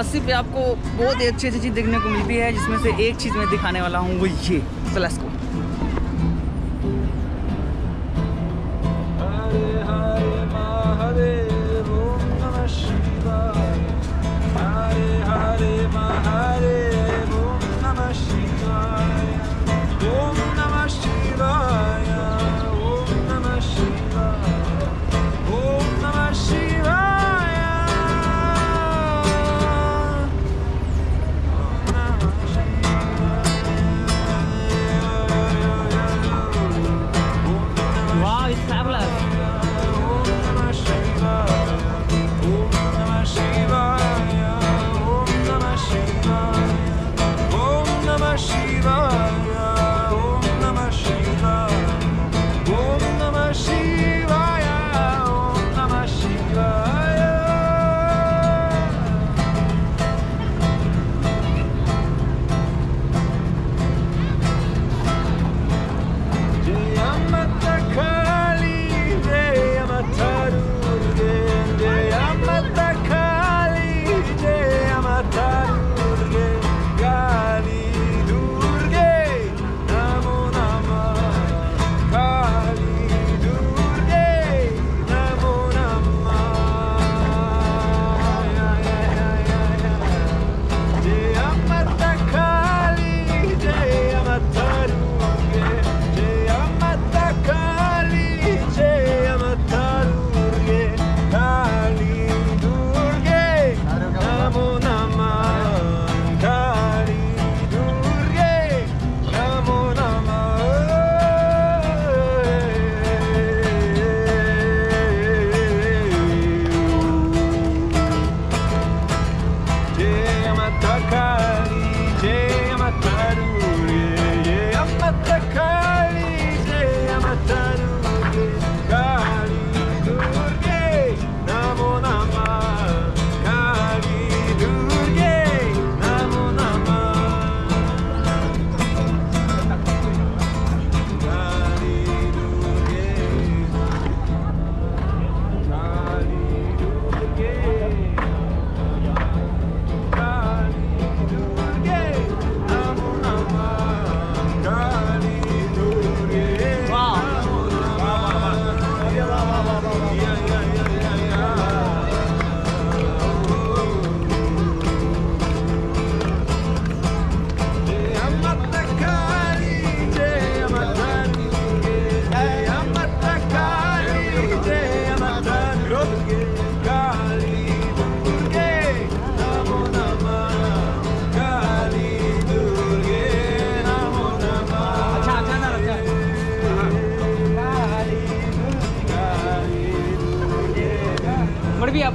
80 पे आपको बहुत ही अच्छी अच्छी चीज़ देखने को मिलती है, जिसमें से एक चीज़ मैं दिखाने वाला हूँ वो ये प्लस को।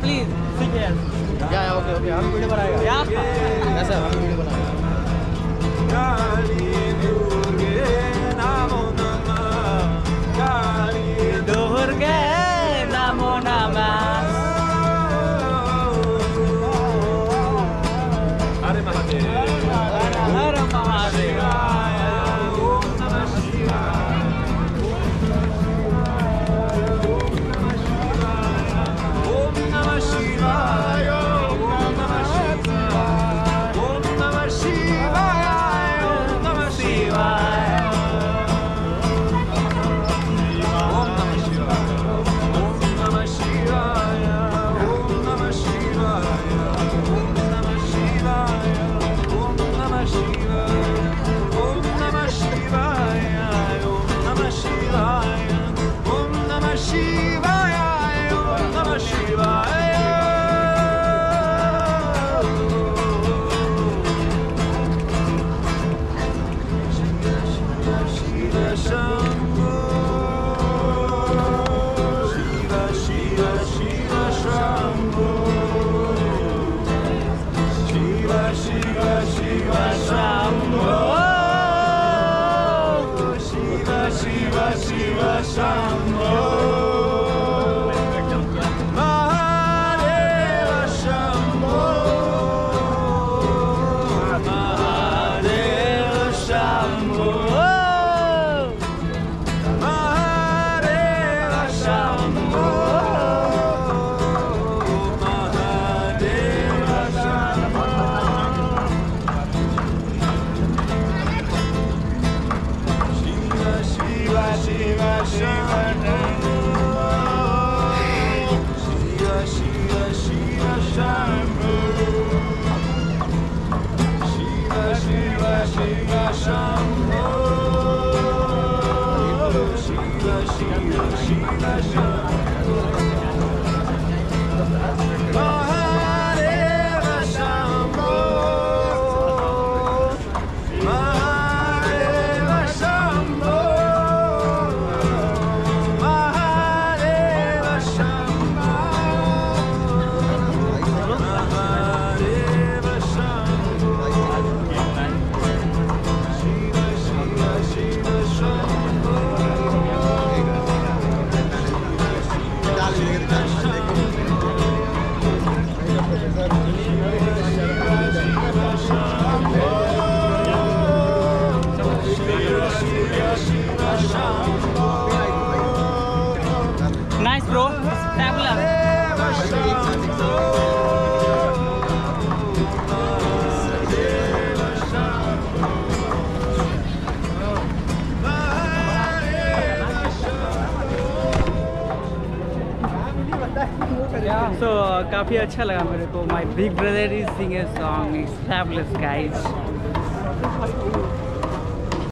प्लीज ठीक है ओके ओके हम वीडियो बनाएगा यार ऐसा हम वीडियो बनाएगा। Shambho, Shiva, Shiva, Shiva, Shambho. Mahadeva, Shambho, Mahadeva, Shambho, Mahadeva, Shambho, Mahadeva, Shambho. Nice, bro. Tabula. Yeah, so काफी अच्छा लगा मेरे को. My big brother is singing a song. It's fabulous, guys.